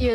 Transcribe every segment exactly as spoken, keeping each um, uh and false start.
You're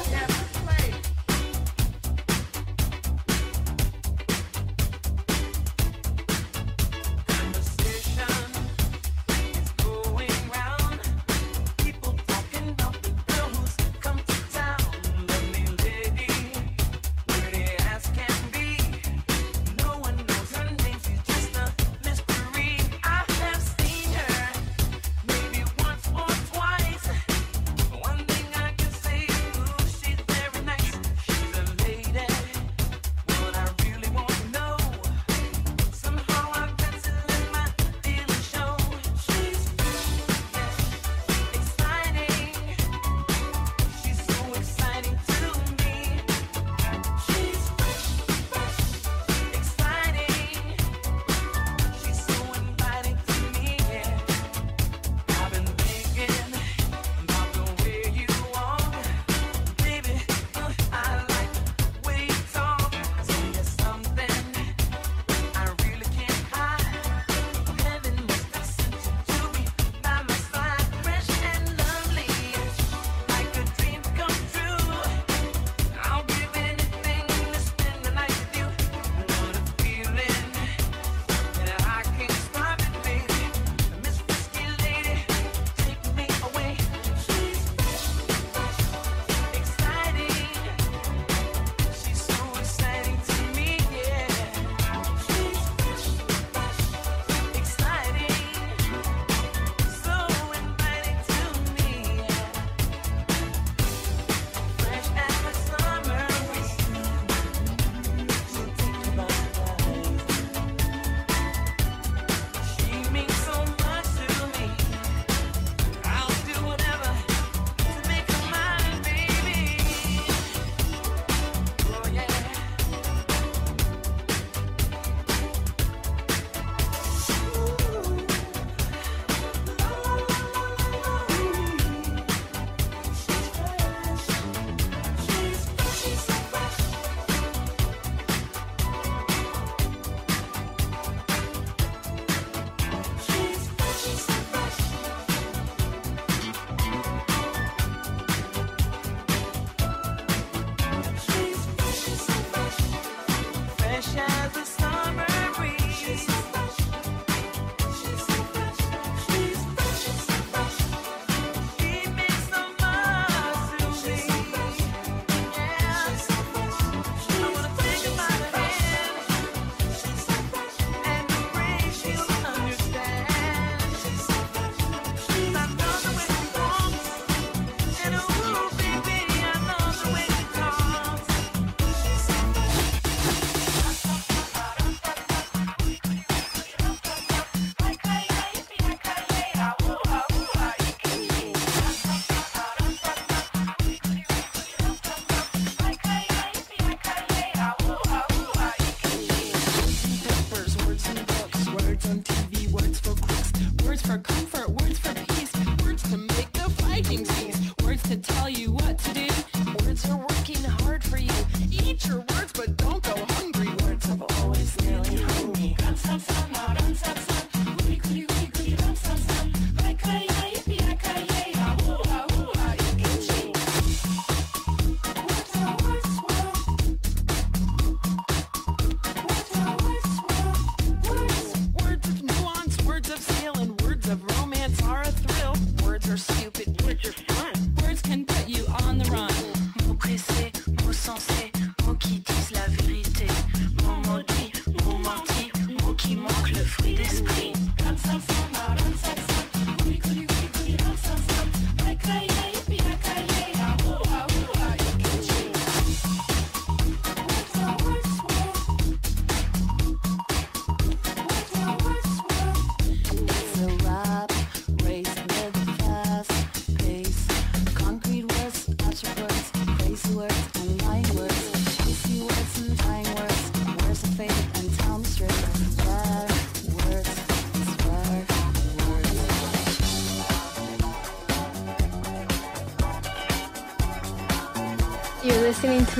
Listening to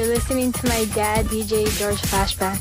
You're listening to my dad, D J Georges Flashback.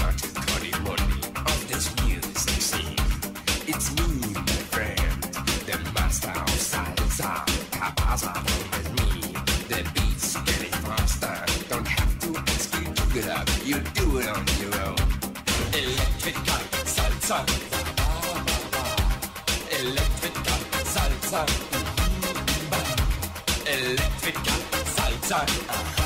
started cutting money of this music scene. It's me, my friend, the master of salsa. Cabaza with me, the beats getting faster. Don't have to ask you to get up, you do it on your own. Electrical salsa, electrical salsa, electrical salsa.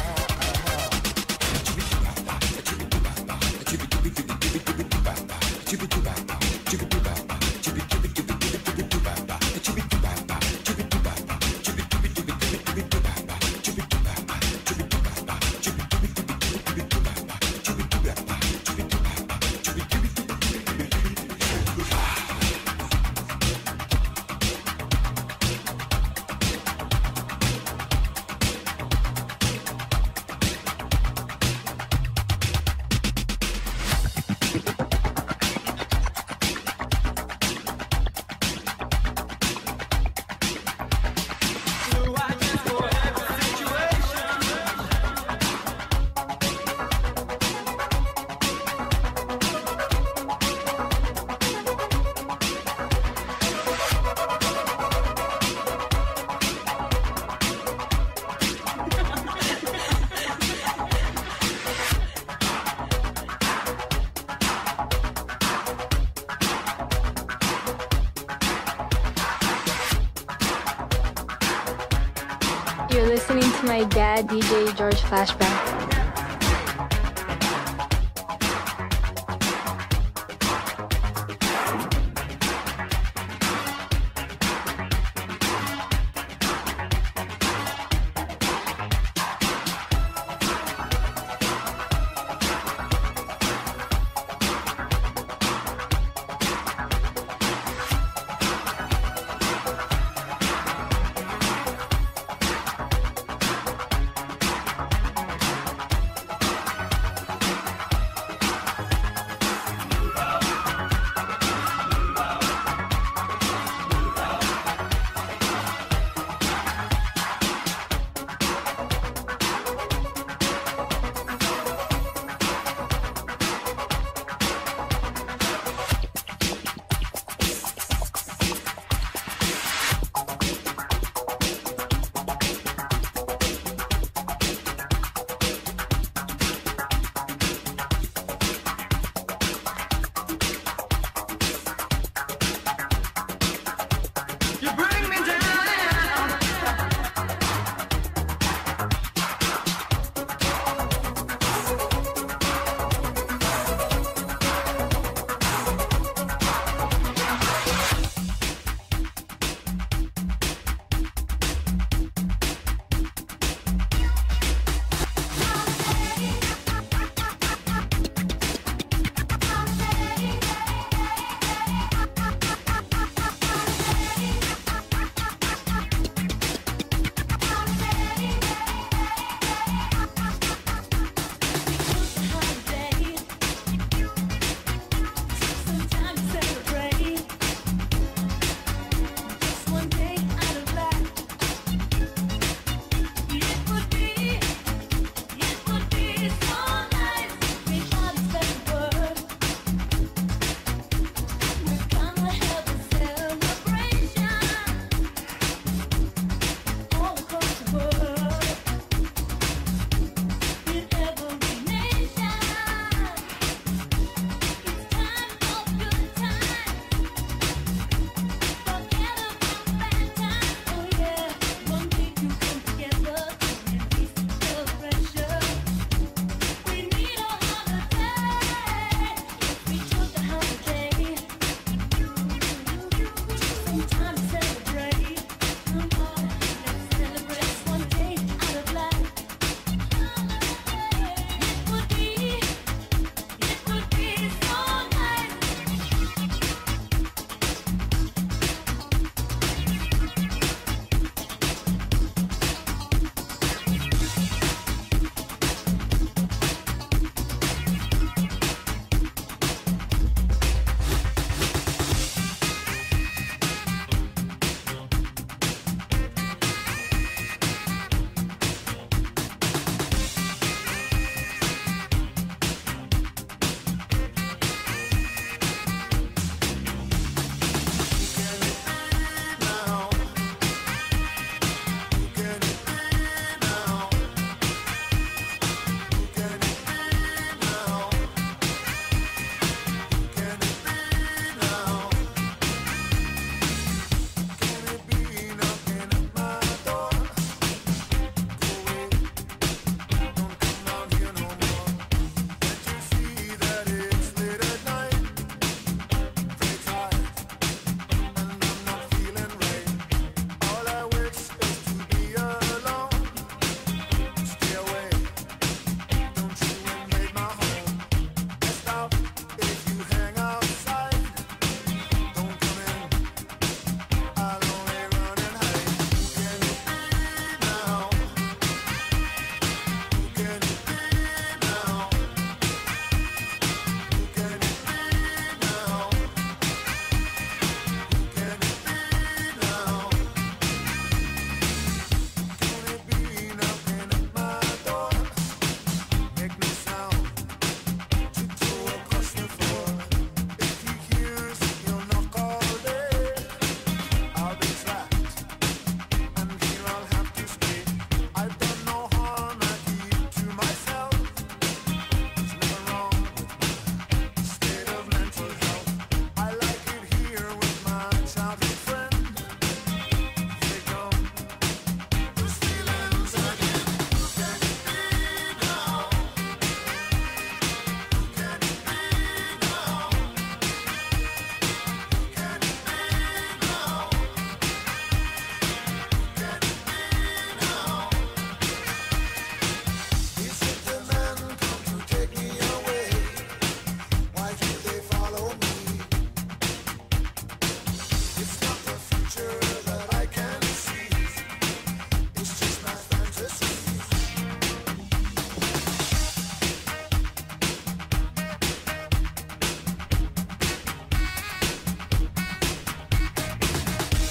You're listening to my dad, D J Georges Flashback.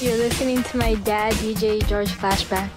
You're listening to my dad, D J Georges Flashback.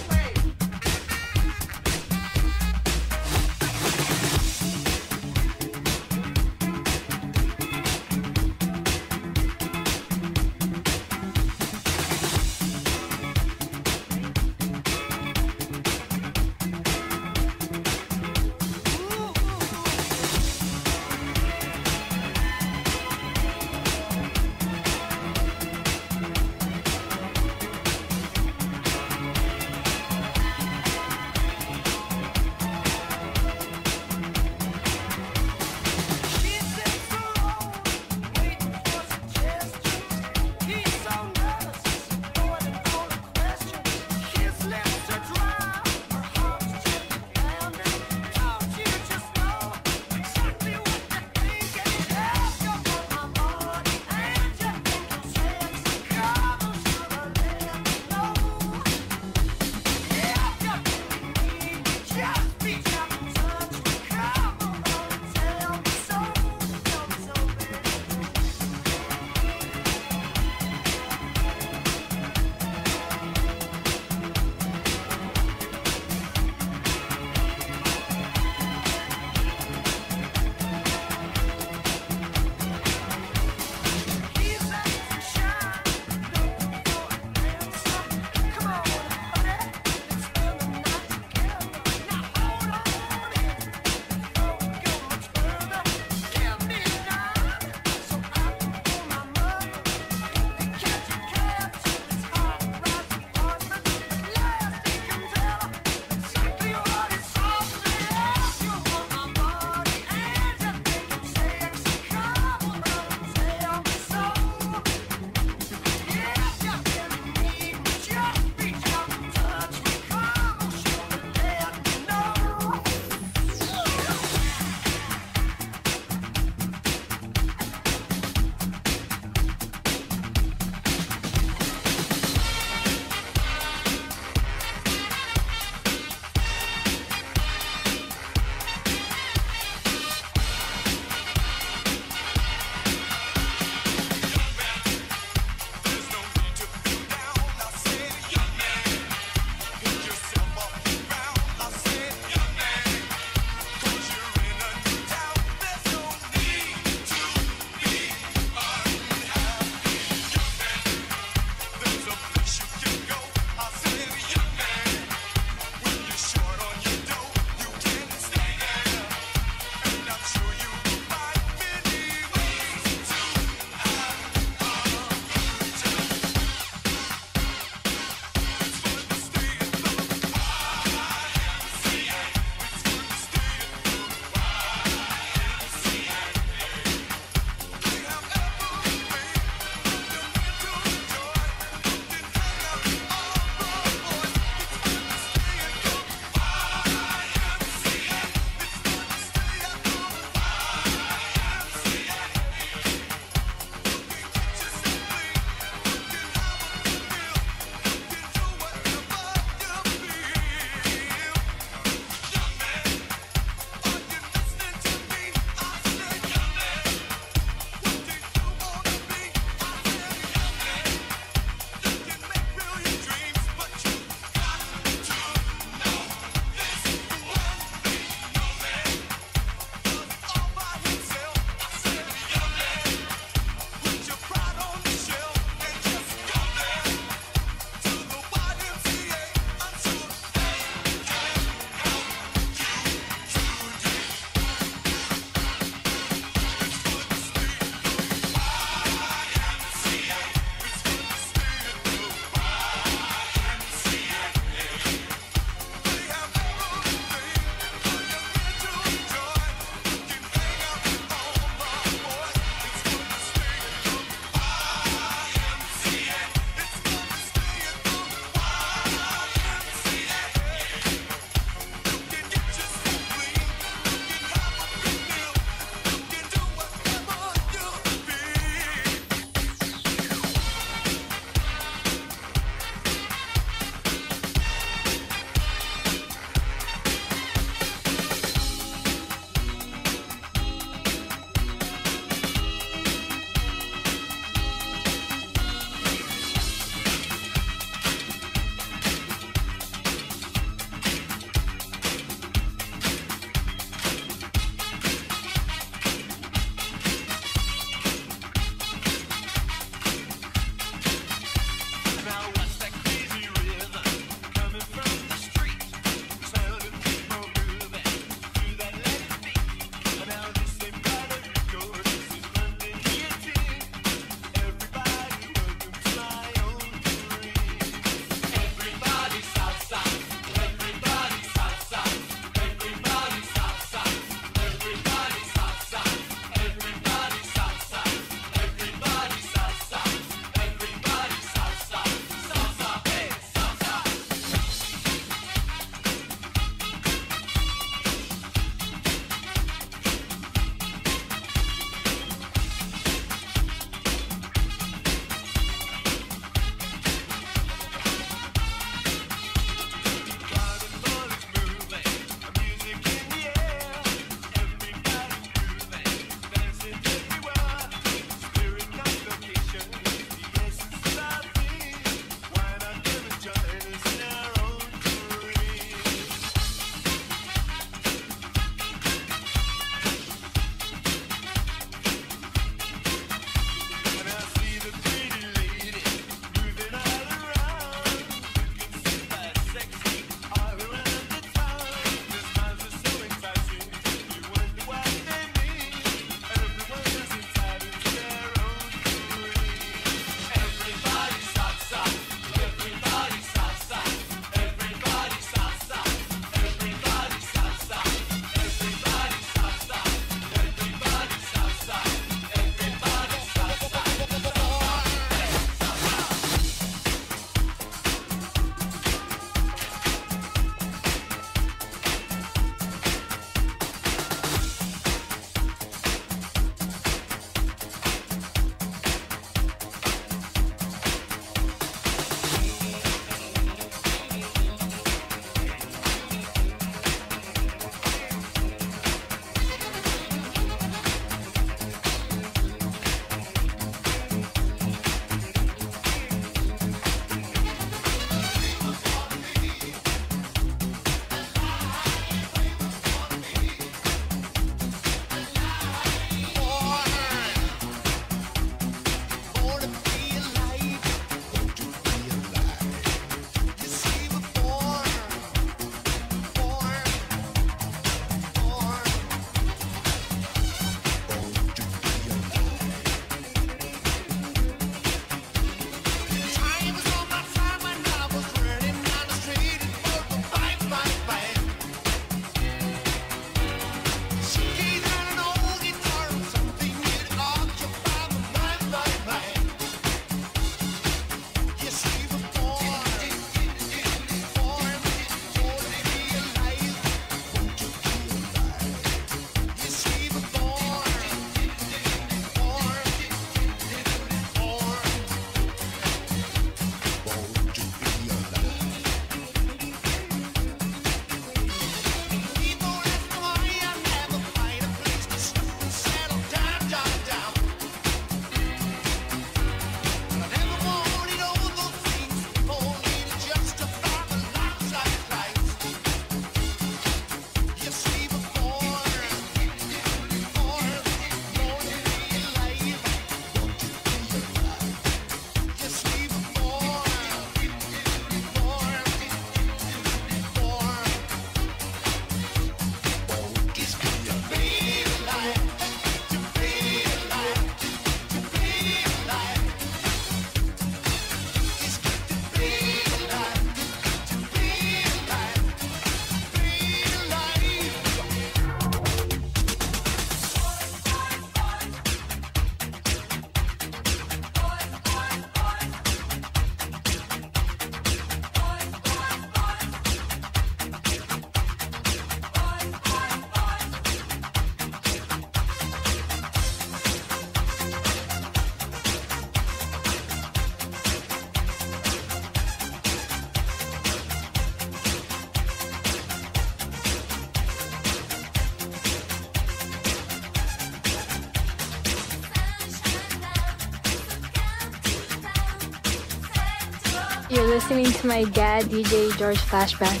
You're listening to my dad, D J Georges Flashback.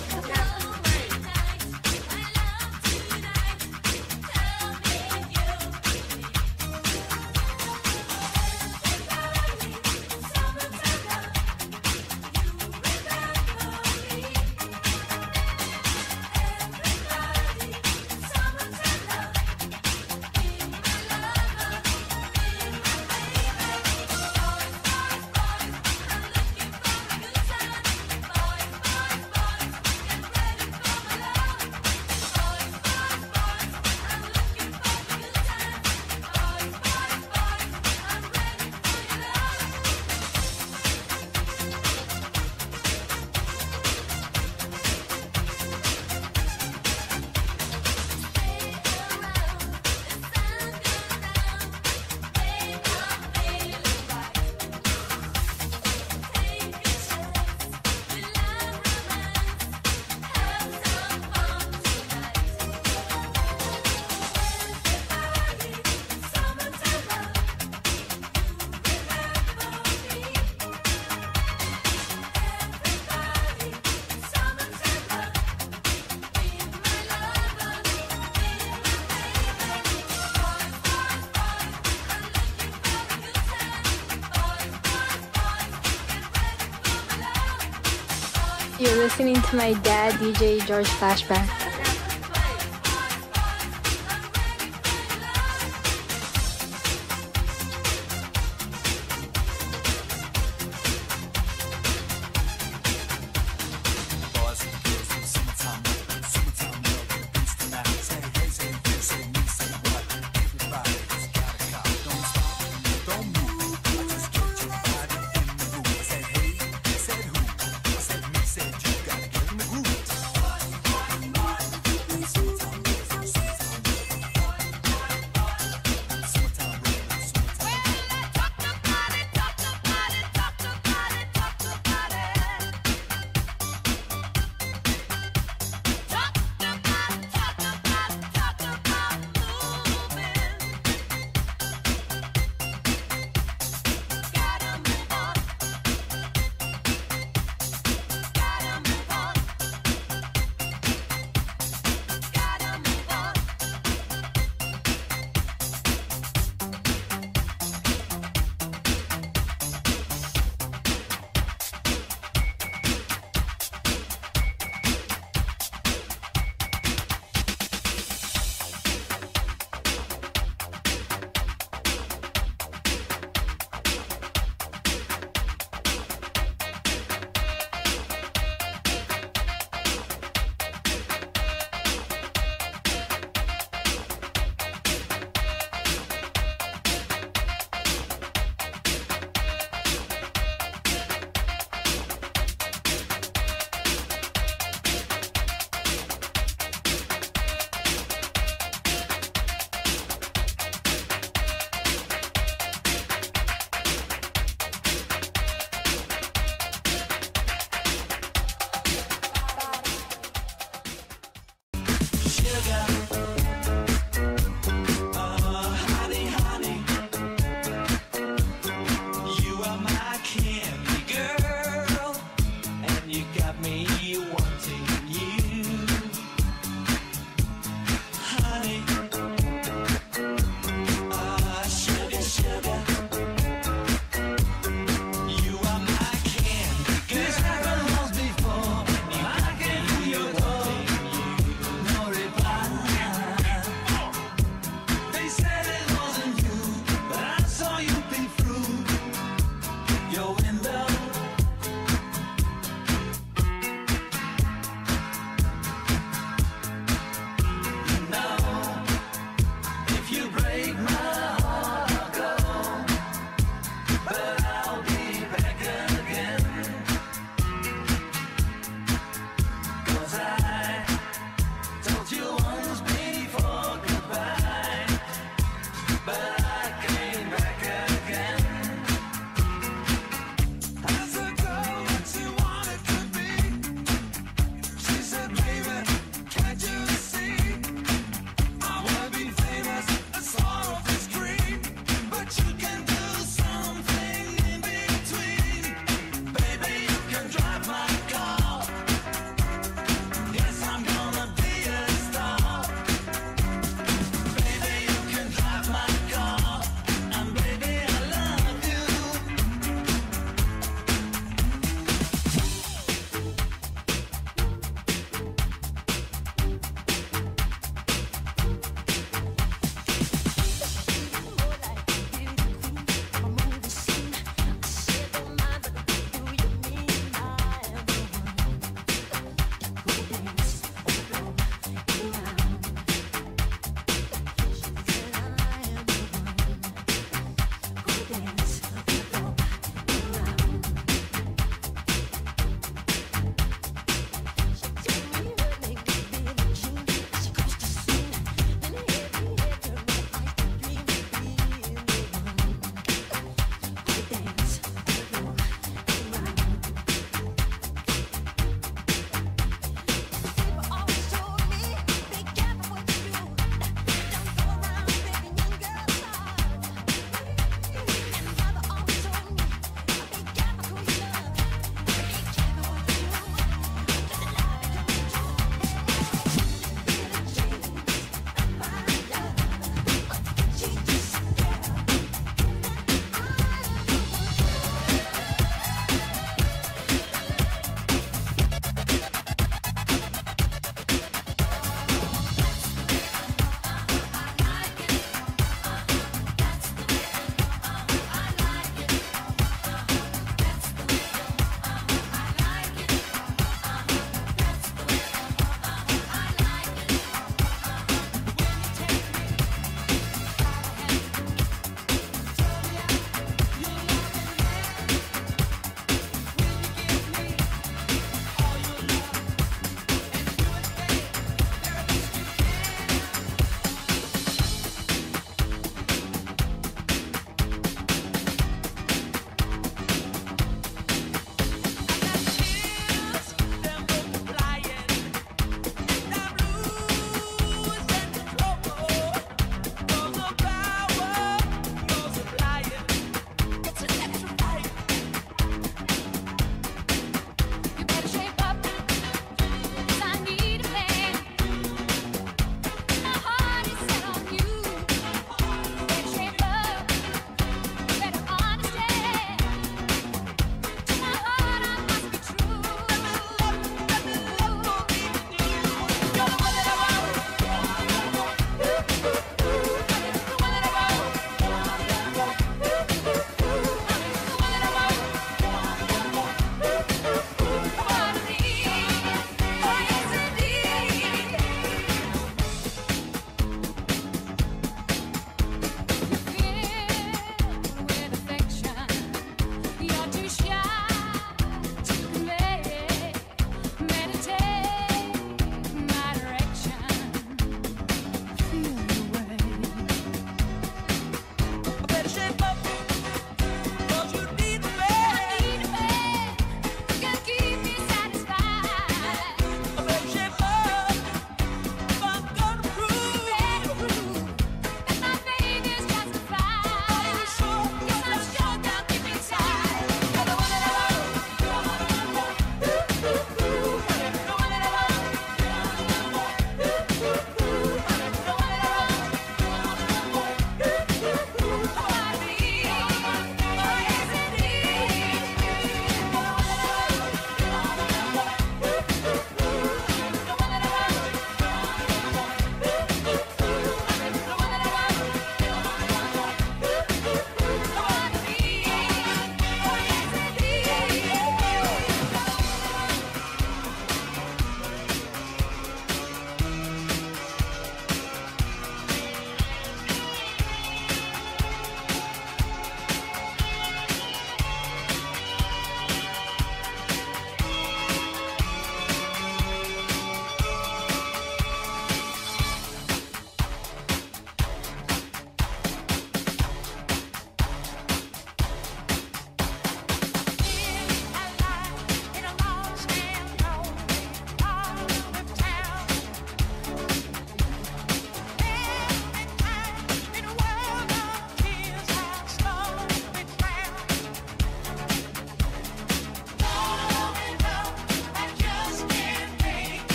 You're listening to my dad, D J Georges Flashback.